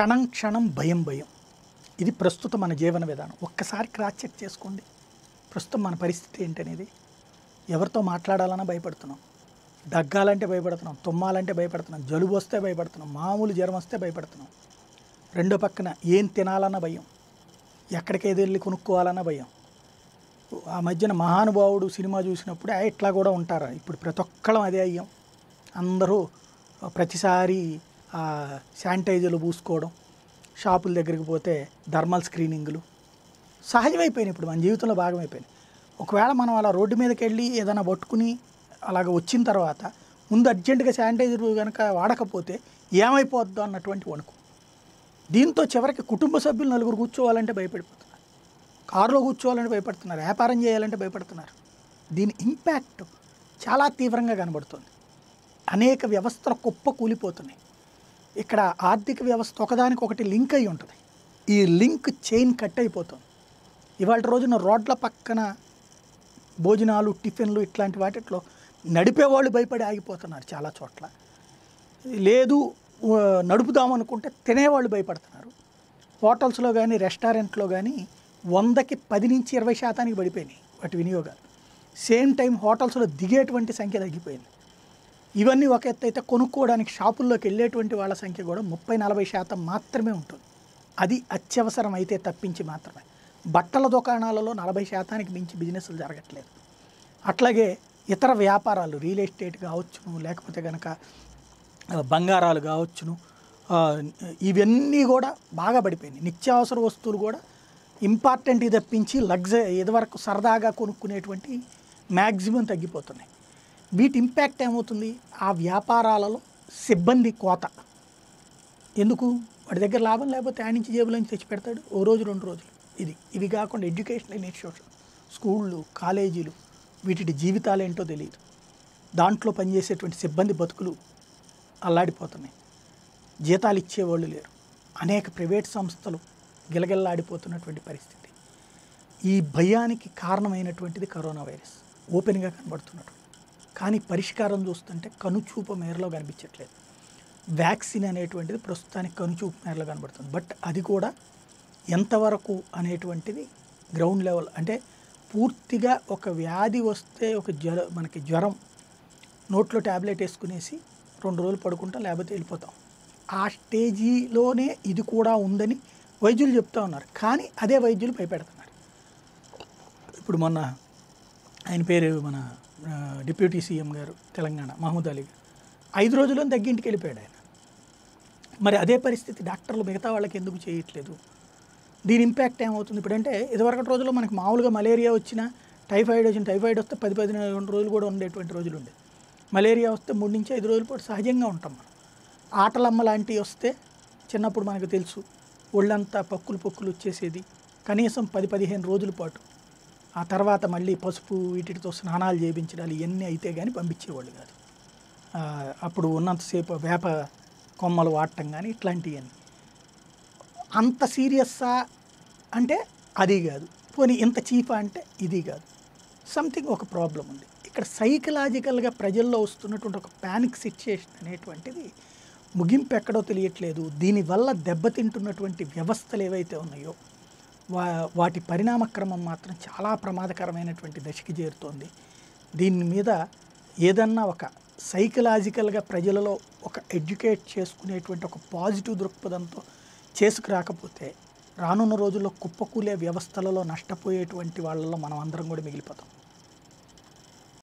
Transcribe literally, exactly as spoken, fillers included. క్షణం క్షణం భయం భయం. ఇది ప్రస్తుతం మన జీవన విధానం. ఒక్కసారి క్రాస్ చెక్ చేసుకోండి, ప్రస్తుతం మన పరిస్థితి ఏంటనేది. ఎవరితో మాట్లాడాలన్నా భయపడుతున్నాం, దగ్గాలంటే భయపడుతున్నాం, తుమ్మాలంటే భయపడుతున్నాం, జలుబు వస్తే భయపడుతున్నాం, మామూలు జ్వరం వస్తే భయపడుతున్నాం. రెండో పక్కన ఏం తినాలన్న భయం, ఎక్కడికేది వెళ్ళి కొనుక్కోవాలన్న భయం. ఆ మధ్యన మహానుభావుడు సినిమా చూసినప్పుడు ఇట్లా కూడా ఉంటారా, ఇప్పుడు ప్రతి ఒక్కళ్ళం అదే అయ్యాం. అందరూ ప్రతిసారి శానిటైజర్లు పూసుకోవడం, షాపుల దగ్గరికి పోతే థర్మల్ స్క్రీనింగ్లు సహజమైపోయినాయి, ఇప్పుడు మన జీవితంలో భాగమైపోయినాయి. ఒకవేళ మనం అలా రోడ్డు మీదకి వెళ్ళి ఏదైనా పట్టుకుని అలాగ వచ్చిన తర్వాత ముందు అర్జెంటుగా శానిటైజర్ కనుక వాడకపోతే ఏమైపోద్దో అన్నటువంటి వణుకు. దీంతో చివరికి కుటుంబ సభ్యులు నలుగురు కూర్చోవాలంటే భయపడిపోతున్నారు, కారులో కూర్చోవాలంటే భయపడుతున్నారు, వ్యాపారం చేయాలంటే భయపడుతున్నారు. దీని ఇంపాక్ట్ చాలా తీవ్రంగా కనబడుతుంది. అనేక వ్యవస్థలు కుప్ప కూలిపోతున్నాయి. ఇక్కడ ఆర్థిక వ్యవస్థ ఒకదానికొకటి లింక్ అయి ఉంటుంది. ఈ లింక్ చైన్ కట్ అయిపోతుంది. ఇవాళ రోజున రోడ్ల పక్కన భోజనాలు, టిఫిన్లు ఇట్లాంటి వాటిలో నడిపేవాళ్ళు భయపడి ఆగిపోతున్నారు చాలా చోట్ల. లేదు నడుపుదామనుకుంటే తినేవాళ్ళు భయపడుతున్నారు. హోటల్స్లో కానీ రెస్టారెంట్లో కానీ వందకి పది నుంచి ఇరవై శాతానికి పడిపోయినాయి వాటి వినియోగాలు. సేమ్ టైం హోటల్స్లో దిగేటువంటి సంఖ్య తగ్గిపోయింది. ఇవన్నీ ఒక ఎత్తు అయితే కొనుక్కోవడానికి షాపుల్లోకి వెళ్ళేటువంటి వాళ్ళ సంఖ్య కూడా ముప్పై నలభై శాతం మాత్రమే ఉంటుంది. అది అత్యవసరం అయితే తప్పించి మాత్రమే. బట్టల దుకాణాలలో నలభై శాతానికి మించి బిజినెస్లు జరగట్లేదు. అట్లాగే ఇతర వ్యాపారాలు, రియల్ ఎస్టేట్ కావచ్చును, లేకపోతే కనుక బంగారాలు కావచ్చును, ఇవన్నీ కూడా బాగా పడిపోయినాయి. నిత్యావసర వస్తువులు కూడా ఇంపార్టెంట్ తప్పించి లగ్జరీ ఇదివరకు సరదాగా కొనుక్కునేటువంటి మ్యాక్సిమం తగ్గిపోతున్నాయి. వీటి ఇంపాక్ట్ ఏమవుతుంది? ఆ వ్యాపారాలలో సిబ్బంది కోత. ఎందుకు? వాడి దగ్గర లాభం లేకపోతే ఆయన నుంచి జేబుల నుంచి తెచ్చి పెడతాడు ఓ రోజు రెండు రోజులు. ఇది ఇవి కాకుండా ఎడ్యుకేషనల్ ఇన్స్టిట్యూషన్, స్కూళ్ళు, కాలేజీలు, వీటి జీవితాలు ఏంటో తెలియదు. దాంట్లో పనిచేసేటువంటి సిబ్బంది బతుకులు అల్లాడిపోతున్నాయి. జీతాలు ఇచ్చేవాళ్ళు లేరు. అనేక ప్రైవేట్ సంస్థలు గిలగిల్లాడిపోతున్నటువంటి పరిస్థితి. ఈ భయానికి కారణమైనటువంటిది కరోనా వైరస్, ఓపెన్గా కనబడుతున్నటువంటి. కానీ పరిష్కారం చూస్తుంటే కనుచూపు మేరలో కనిపించట్లేదు. వ్యాక్సిన్ అనేటువంటిది ప్రస్తుతానికి కనుచూపు మేరలో కనబడుతుంది. బట్ అది కూడా ఎంతవరకు అనేటువంటిది గ్రౌండ్ లెవెల్, అంటే పూర్తిగా ఒక వ్యాధి వస్తే ఒక జ్వర మనకి జ్వరం నోట్లో ట్యాబ్లెట్ వేసుకునేసి రెండు రోజులు పడుకుంటాం, లేకపోతే వెళ్ళిపోతాం, ఆ స్టేజీలోనే ఇది కూడా ఉందని వైద్యులు చెప్తా ఉన్నారు. కానీ అదే వైద్యులు భయపెడుతున్నారు. ఇప్పుడు మొన్న ఆయన పేరు మన డిప్యూటీ సీఎం గారు తెలంగాణ మహమూద్ అలీ గారు ఐదు రోజుల్లో దగ్గింటికి వెళ్ళిపోయాడు ఆయన. మరి అదే పరిస్థితి డాక్టర్లు మిగతా వాళ్ళకి ఎందుకు చేయట్లేదు? దీని ఇంపాక్ట్ ఏమవుతుంది ఇప్పుడంటే? ఇదివరకటి రోజుల్లో మనకి మామూలుగా మలేరియా వచ్చినా, టైఫాయిడ్ వచ్చిన టైఫాయిడ్ వస్తే పది పదిహేను రోజులు కూడా ఉండేటువంటి రోజులు ఉండేది. మలేరియా వస్తే మూడు నుంచి ఐదు రోజుల పాటు సహజంగా ఉంటాం మనం. ఆటలమ్మ లాంటివి వస్తే చిన్నప్పుడు మనకు తెలుసు, ఒళ్ళంతా పక్కులు పక్కులు వచ్చేసేది కనీసం పది పదిహేను రోజుల పాటు. ఆ తర్వాత మళ్ళీ పసుపు వీటితో స్నానాలు చేయించడాలు ఇవన్నీ అయితే కానీ పంపించేవాళ్ళు కాదు. అప్పుడు ఉన్నంతసేపు వేప కొమ్మలు వాడటం కానీ ఇట్లాంటివన్నీ. అంత సీరియస్సా అంటే అది కాదు, పోనీ ఇంత చీపా అంటే ఇది కాదు. సంథింగ్ ఒక ప్రాబ్లం ఉంది ఇక్కడ. సైకలాజికల్గా ప్రజల్లో వస్తున్నటువంటి ఒక ప్యానిక్ సిచ్యుయేషన్ అనేటువంటిది ముగింపు ఎక్కడో తెలియట్లేదు. దీనివల్ల దెబ్బతింటున్నటువంటి వ్యవస్థలు ఏవైతే ఉన్నాయో వా వాటి పరిణామక్రమం మాత్రం చాలా ప్రమాదకరమైనటువంటి దశకి చేరుతోంది. దీని మీద ఏదన్నా ఒక సైకలాజికల్గా ప్రజలలో ఒక ఎడ్యుకేట్ చేసుకునేటువంటి ఒక పాజిటివ్ దృక్పథంతో చేసుకురాకపోతే రానున్న రోజుల్లో కుప్పకూలే వ్యవస్థలలో నష్టపోయేటువంటి వాళ్ళలో మనం అందరం కూడా మిగిలిపోతాం.